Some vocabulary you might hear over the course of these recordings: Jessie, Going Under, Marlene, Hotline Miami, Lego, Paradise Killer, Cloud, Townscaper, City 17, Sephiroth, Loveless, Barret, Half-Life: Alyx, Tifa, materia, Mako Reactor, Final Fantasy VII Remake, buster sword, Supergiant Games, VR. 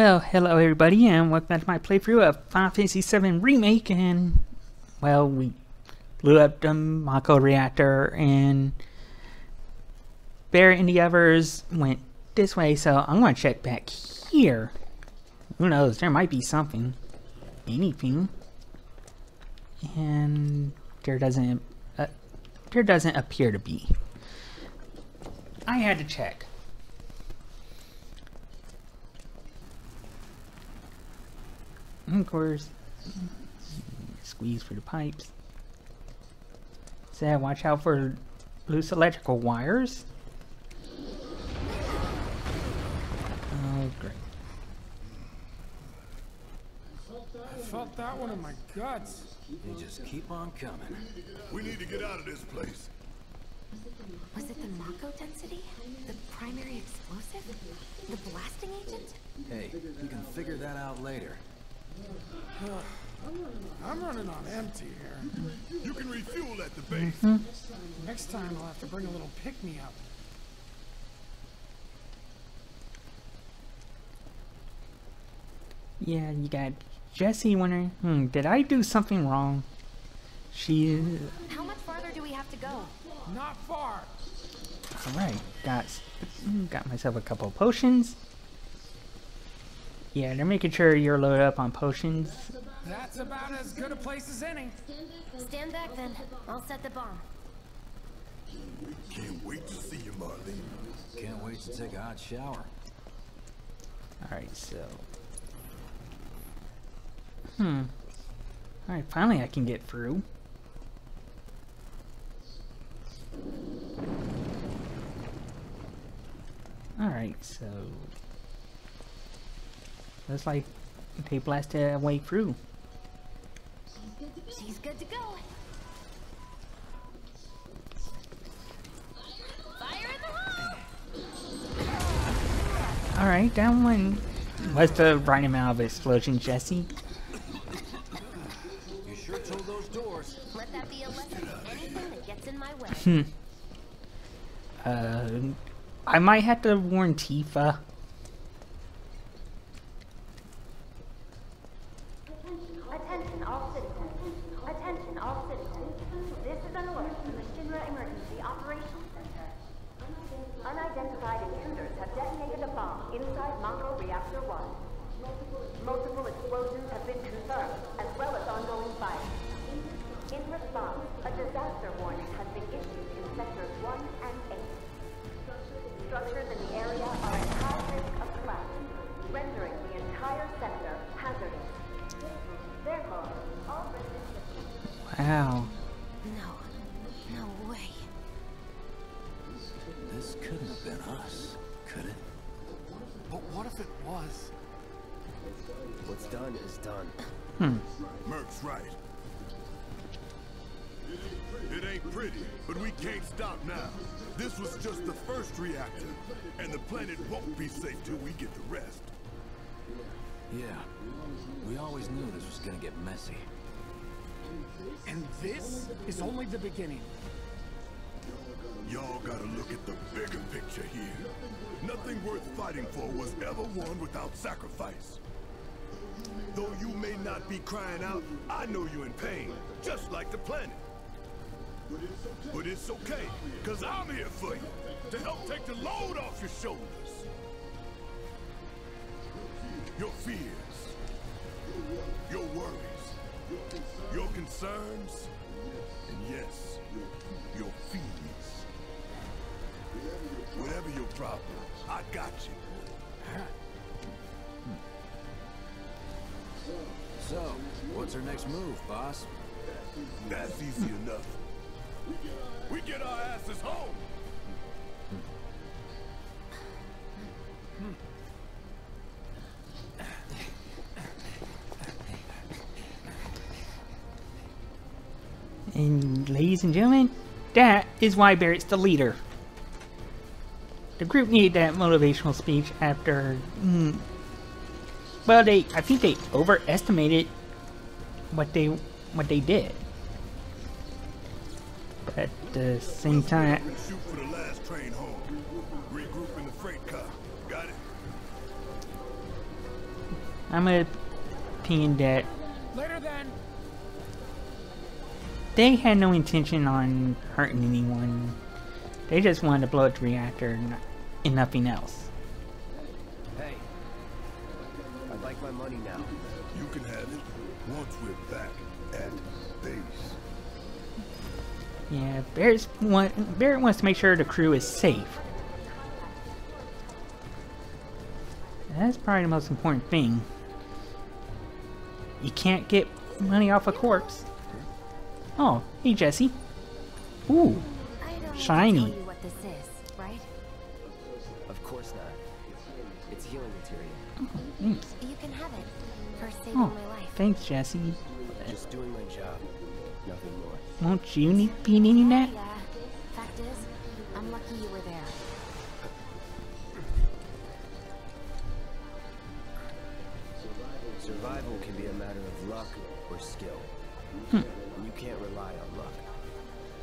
Well, hello everybody, and welcome back to my playthrough of Final Fantasy VII Remake, and, well, we blew up the Mako Reactor, and Barret and the others went this way, so I'm going to check back here. Who knows, there might be something. Anything. And there doesn't appear to be. I had to check. Of course, squeeze for the pipes. Said, watch out for loose electrical wires. Oh, great. I felt that one in my guts. They just keep on coming. We need to get out of this place. Was it the Mako density? The primary explosive? The blasting agent? Hey, you can figure that out later. I'm running on empty here. You can refuel at the base. Next time I'll have to bring a little pick-me-up. Yeah, you got Jessie wondering, did I do something wrong? How much farther do we have to go? Not far. Alright, got myself a couple potions. Yeah, they're making sure you're loaded up on potions. That's about as good a place as any. Stand back then. I'll set the bomb. Can't wait to see you, Marlene. Can't wait to take a hot shower. Alright, so. Alright, finally I can get through. Alright, so. Looks like they blasted a way through. She's good to go. Fire in the hole! Alright, that one was the right amount of explosion, Jessie. You sure told those doors. Let that be a lesson to anything that gets in my way. I might have to warn Tifa. Wow. No way. This couldn't have been us, could it? But what if it was? What's done is done. Merc's right. It ain't pretty, but we can't stop now. This was just the first reactor, and the planet won't be safe till we get the rest. Yeah, we always knew this was gonna get messy. And this is only the beginning. Y'all gotta look at the bigger picture here. Nothing worth fighting for was ever won without sacrifice. Though you may not be crying out, I know you're in pain, just like the planet. But it's okay, because I'm here for you, to help take the load off your shoulders. Your fears, your worries, your concerns, and yes, your feelings. Whatever your problem, I got you. So, what's our next move, boss? That's easy enough. We get our asses home! And ladies and gentlemen, that is why Barret's the leader. The group needed that motivational speech after... well, I think they overestimated what they did. But at the same time, I'm gonna opinion that later then. They had no intention on hurting anyone. They just wanted to blow up the reactor and nothing else. Hey, I'd like my money now. You can have it once we're back at base. Yeah, Barret wants to make sure the crew is safe. That's probably the most important thing. You can't get money off a corpse. Oh, hey Jessie. Ooh, shiny. I don't need to tell you what this is, right? Of course not. It's healing material. Oh, thanks. You can have it for saving my life. Thanks, Jessie. Just doing my job. Nothing more. Won't you be needing that? Yeah. Fact is, I'm lucky you were there. Survival can be a matter of luck or skill. And you can't rely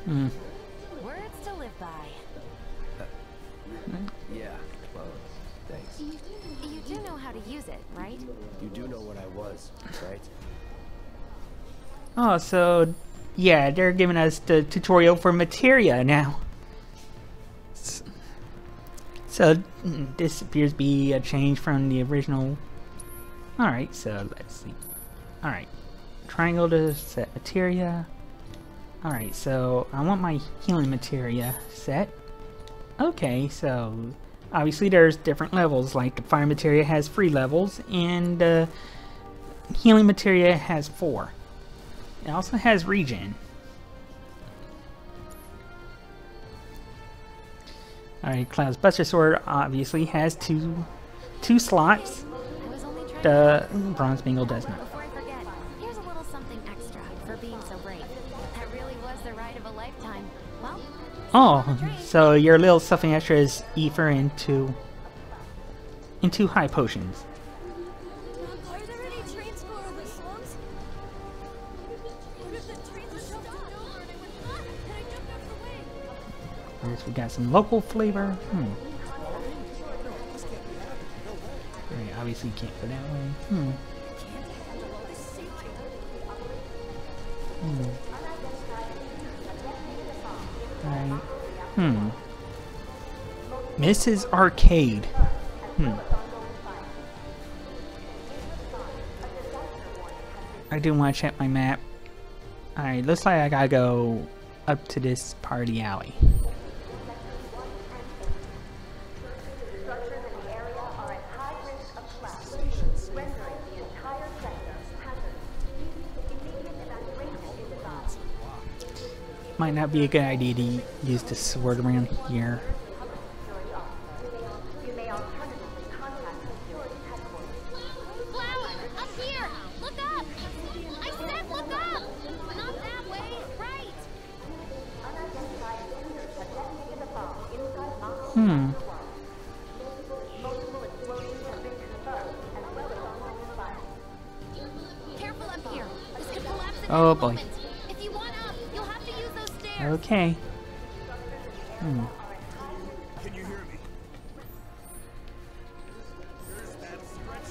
on luck. Words to live by. Yeah, well, thanks. You do know how to use it, right? You do know what I was, right? Oh, so yeah, they're giving us the tutorial for materia now. So this appears to be a change from the original. Alright, so let's see. Alright, triangle to set materia. Alright, so I want my healing materia set. Okay, so obviously there's different levels, like the fire materia has 3 levels, and the healing materia has 4. It also has regen. Alright, Cloud's buster sword obviously has two slots. The bronze bingle does not. Before I forget, here's a little something extra for being so brave. That really was the ride of a lifetime. Well, oh, so your little something extra is ether into high potions. Are there any trains for the slums? What if the trains were jumped over and it was not, and I jumped out of the way? At least we got some local flavor. Obviously can't go that way. Right. Mrs. Arcade. I do want to check my map. Alright, looks like I gotta go up to this party alley. Might not be a good idea to use the sword around here. Flower, up here! Look up! I said look up! Not that way, right! Careful up here. This could collapse in any moment. Boy. Okay. Can you hear me?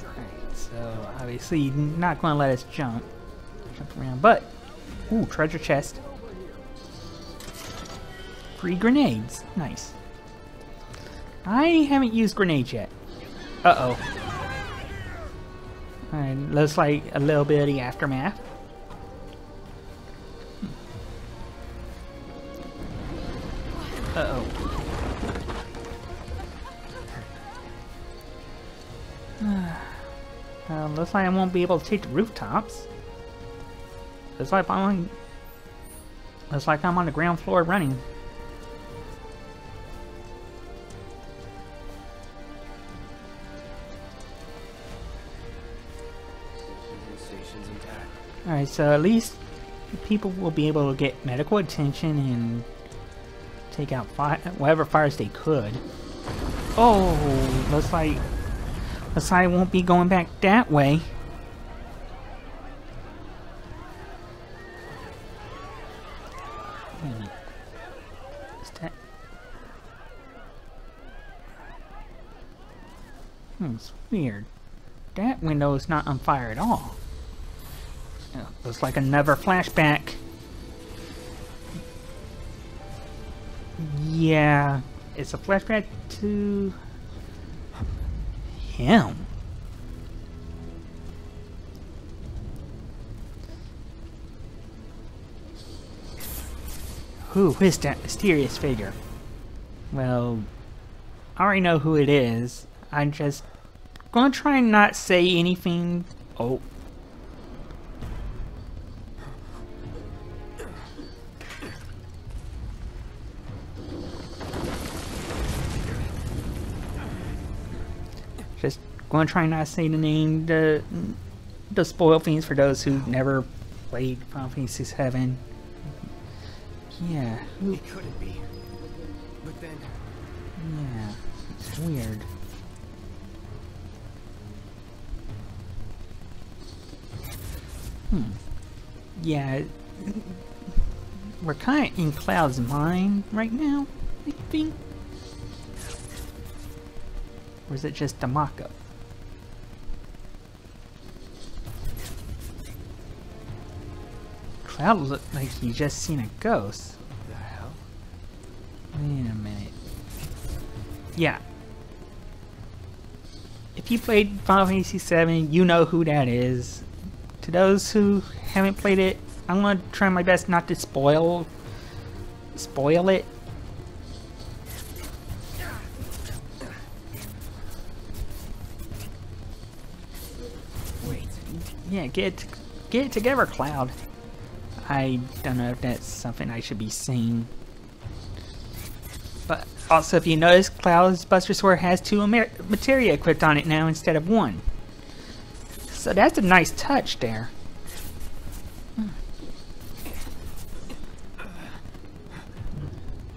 Alright, so obviously not gonna let us jump around, but ooh, treasure chest. Free grenades. Nice. I haven't used grenades yet. Uh-oh. Alright, looks like a little bit of the aftermath. Looks like I won't be able to take the rooftops. Looks like I'm on the ground floor running. Alright, so at least people will be able to get medical attention and take out whatever fires they could. Oh, looks like I won't be going back that way. Is that? It's weird. That window is not on fire at all. It looks like another flashback. Yeah, it's a flashback to him. Who is that mysterious figure? Well, I already know who it is. I'm just gonna try and not say anything. Oh. Just gonna try and not say the name to spoil things for those who never played Final Fantasy VII. Yeah. It couldn't be. But then. Yeah. It's weird. Hmm. Yeah. We're kind of in Cloud's mind right now, I think. Or is it just a mock-up? Cloud looked like he just seen a ghost. What the hell? Wait a minute. Yeah. If you played Final Fantasy VII, you know who that is. To those who haven't played it, I'm gonna try my best not to spoil it. Wait. Yeah, get it together, Cloud. I don't know if that's something I should be saying. But also, if you notice, Cloud's buster sword has two materia equipped on it now instead of one. So that's a nice touch there.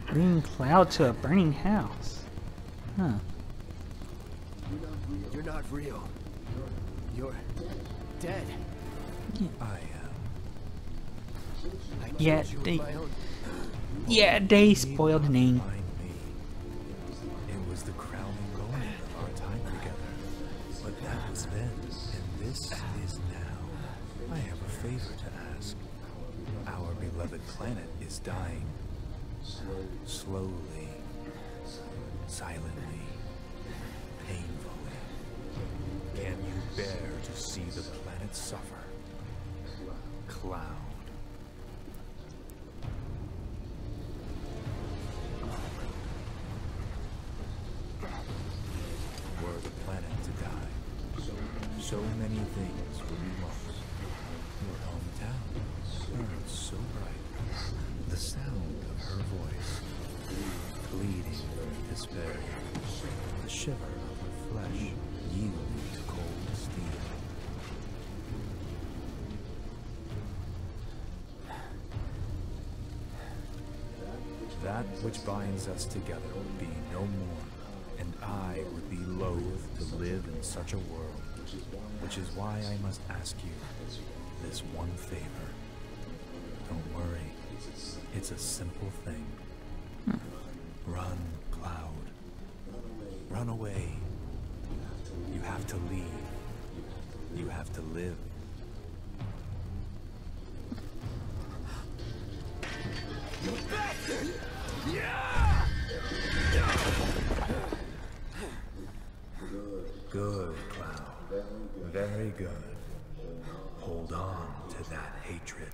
Bringing Cloud to a burning house. Huh. You're not real. You're dead. Yeah. Yeah, they spoiled the name. It was the crowning moment of our time together. But that was then, and this is now. I have a favor to ask. Our beloved planet is dying. Slowly, silently, painfully. Can you bear to see the planet suffer? Cloud. So many things will be lost. Your hometown burns so bright. The sound of her voice, pleading with despair. The shiver of her flesh, yielding to cold steel. That which binds us together would be no more, and I would be loath to live in such a world. Which is why I must ask you this one favor. Don't worry, it's a simple thing. Run, Cloud. Run away. You have to leave. You have to live. You bastard! Yeah! Good, Cloud. Very good. Hold on to that hatred.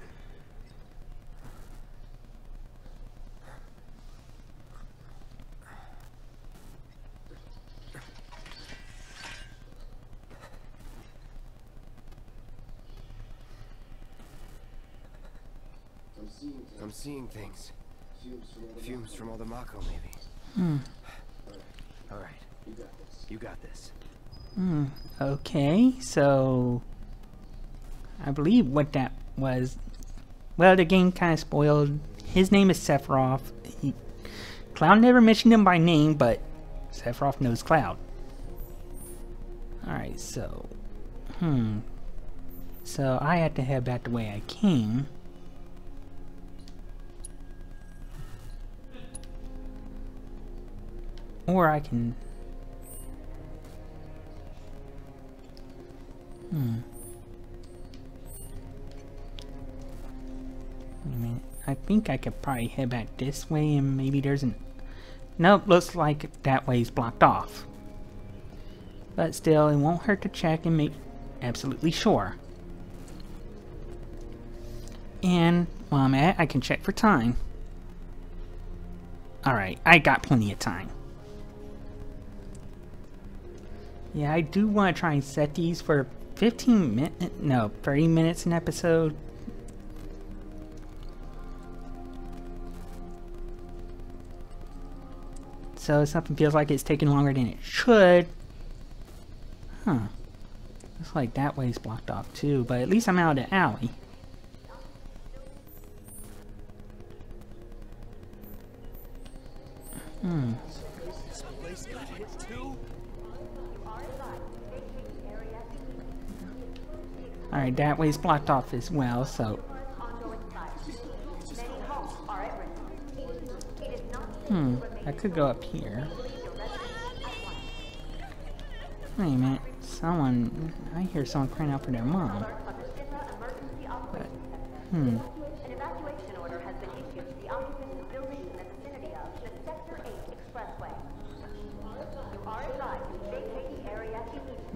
I'm seeing things. Fumes from all the Mako, maybe. Hmm. All right. You got this. Hmm, okay, so I believe what that was, well, the game kind of spoiled. His name is Sephiroth. Cloud never mentioned him by name, but Sephiroth knows Cloud. Alright, so, so I had to head back the way I came. Or I can... I mean, I think I could probably head back this way and maybe there's an... Nope, looks like that way's blocked off. But still, it won't hurt to check and make absolutely sure. And while I'm at it, I can check for time. Alright, I got plenty of time. Yeah, I do want to try and set these for 15 minutes, no, 30 minutes an episode. So if something feels like it's taking longer than it should, huh. Looks like that way's blocked off too, but at least I'm out of the alley. Hmm. Alright, that way's blocked off as well, so... Hmm, I could go up here. Wait a minute, someone... I hear someone crying out for their mom. But, hmm.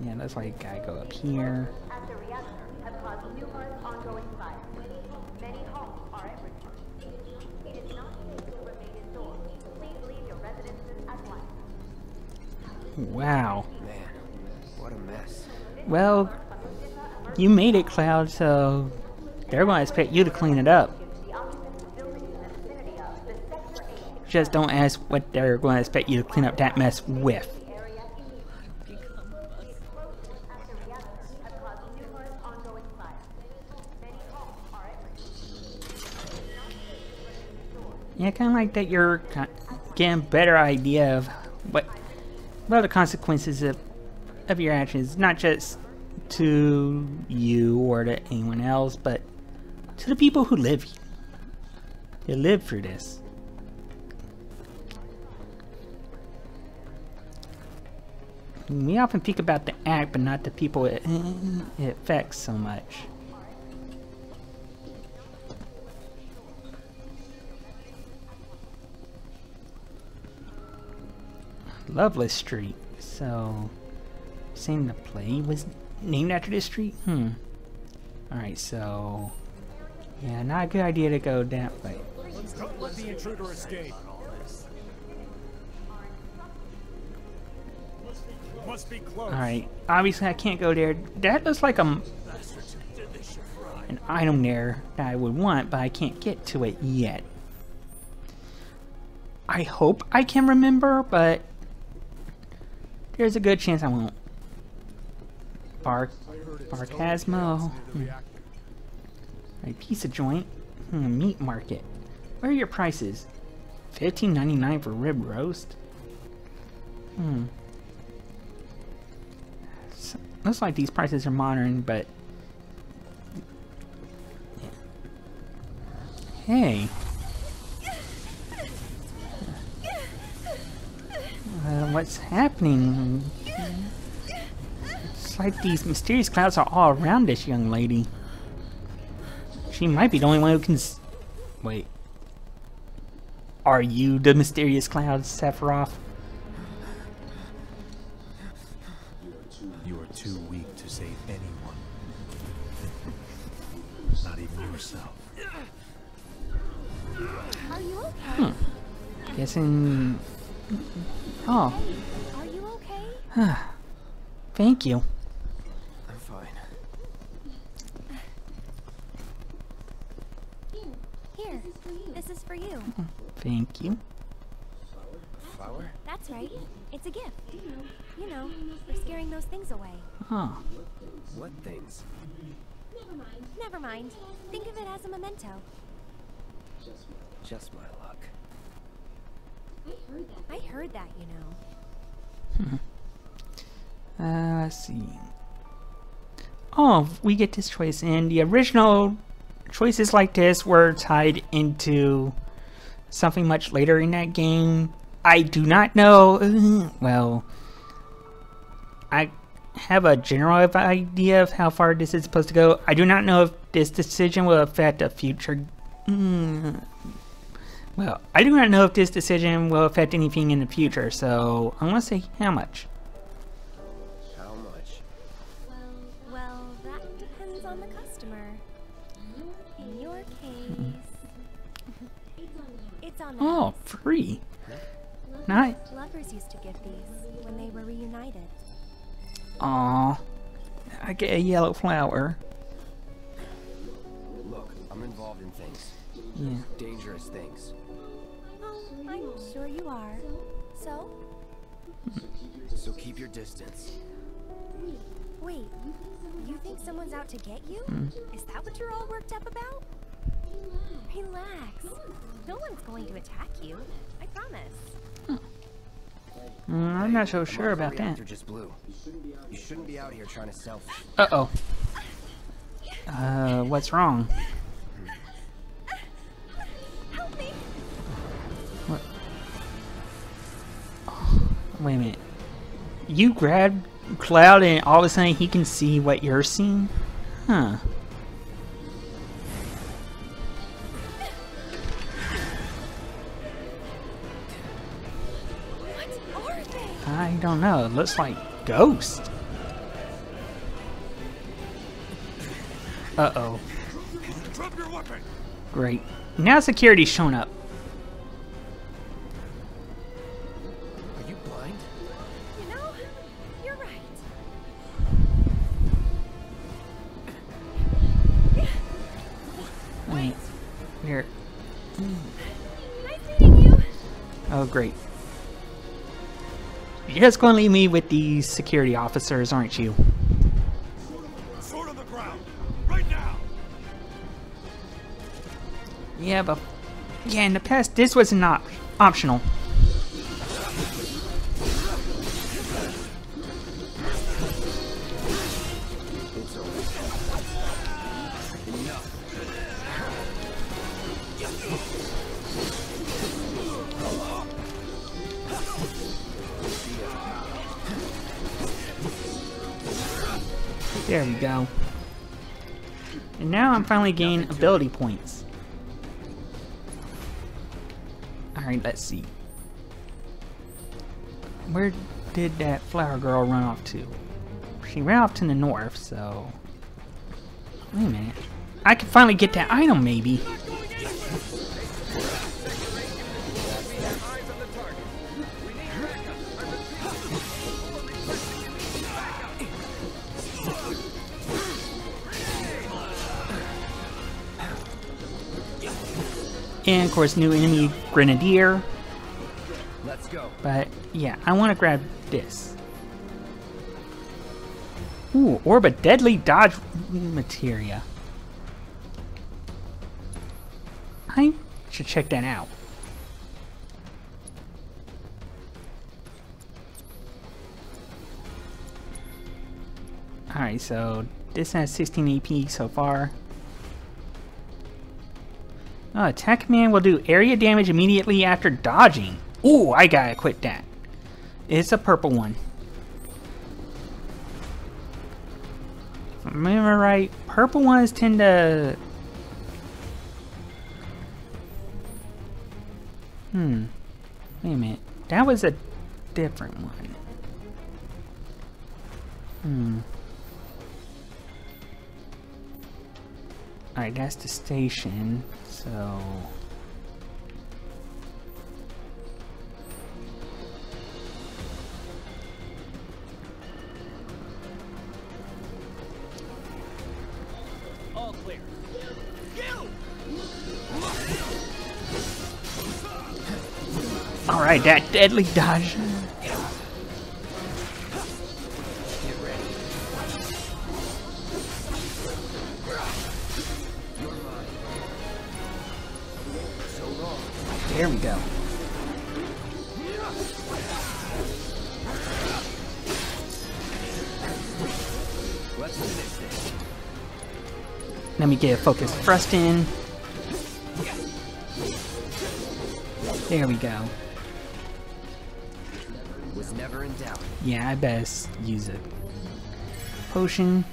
Yeah, that's why you gotta go up here. At the reactor have caused numerous ongoing fires. Many homes are at risk. It is not safe to remain indoors. Please leave your residences at once. Wow. Man, what a mess. Well, you made it, Cloud, so they're gonna expect you to clean it up. Just don't ask what they're gonna expect you to clean up that mess with. Yeah, kind of like that you're getting a better idea of what are the consequences of your actions, not just to you or to anyone else, but to the people who live here. They live through this. We often think about the act, but not the people it affects so much. Loveless Street, so... Seeing the play was named after this street? Hmm. Alright, so... Yeah, not a good idea to go that way. Don't let the intruder escape. Must be close. Alright, obviously I can't go there. That looks like an item there that I would want, but I can't get to it yet. I hope I can remember, but... There's a good chance I won't. Barcasmo. A piece of joint. Meat market. Where are your prices? $15.99 for rib roast. Hmm. So, looks like these prices are modern, but yeah. Hey. What's happening? It's like these mysterious clouds are all around this young lady. She might be the only one who can wait. Are you the mysterious cloud, Sephiroth? You are too weak to save anyone. Not even yourself. Are you okay? Hmm. Guessing... Oh. Are you okay? Huh. Thank you. I'm fine. Here. This is for you. Thank you. Flower? That's right. It's a gift. You know, for scaring those things away. Huh. What things? Never mind. Never mind. Think of it as a memento. Just my luck. I heard that, you know. Hmm. Let's see. Oh, we get this choice, and the original choices like this were tied into something much later in that game. I do not know. Well, I have a general idea of how far this is supposed to go. I do not know if this decision will affect a future... Well, I do not know if this decision will affect anything in the future, so I want to say how much. How much? Well, that depends on the customer. In your case... It's on the oh, free. Nice. Lovers used to give these when they were reunited. Aww. I get a yellow flower. Look, I'm involved in things. Yeah. Dangerous things. Oh, I'm sure you are. So? So keep your distance. Wait, you think someone's out to get you? Is that what you're all worked up about? Relax. No one's going to attack you. I promise. I'm not so sure about that. Just blew. You shouldn't be out here trying to sell. Uh-oh. What's wrong? Help me. What? Oh, wait a minute. You grab Cloud and all of a sudden he can see what you're seeing? Huh. I don't know, it looks like ghosts. Uh-oh. Great. Now security's shown up. Are you blind? You know, you're right. Wait. Here. Nice meeting you. Oh, great. You're just going to leave me with these security officers, aren't you? Sword on the ground, right now. Yeah, but yeah, in the past this was not optional. There we go. And now I'm finally gaining ability points. Alright, let's see. Where did that flower girl run off to? She ran off to the north, so... Wait a minute. I can finally get that item, maybe. And of course, new enemy grenadier. Let's go. But yeah, I want to grab this. Ooh, orb of deadly dodge materia. I should check that out. All right, so this has 16 AP so far. Attack command will do area damage immediately after dodging. Ooh, I gotta quit that. It's a purple one. If I remember right, purple ones tend to... Wait a minute. That was a different one. Alright, that's the station. So... All clear. Alright, that deadly dodge. There we go. Let me get a focus thrust in. There we go. Was never in doubt. Yeah, I best use it. potion.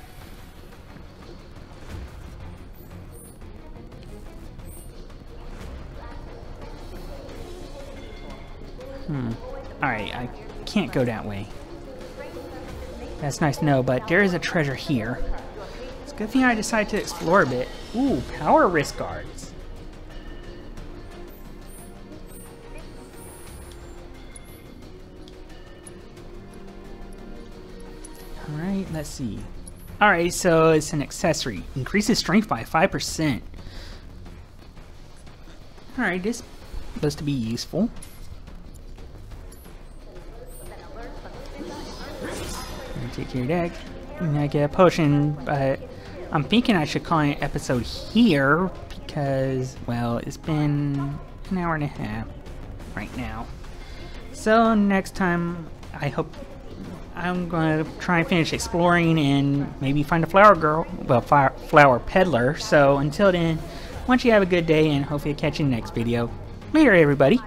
Alright, I can't go that way. That's nice to know, but there is a treasure here. It's a good thing I decided to explore a bit. Ooh, power wrist guards. Alright, let's see. Alright, so it's an accessory. Increases strength by 5%. Alright, this is supposed to be useful. Take your deck, and I get a potion, but I'm thinking I should call it an episode here because, well, it's been an hour and a half right now. So next time, I hope I'm gonna try and finish exploring and maybe find a flower girl, well, flower peddler. So until then, once you have a good day, and hopefully I'll catch you in the next video. Later, everybody.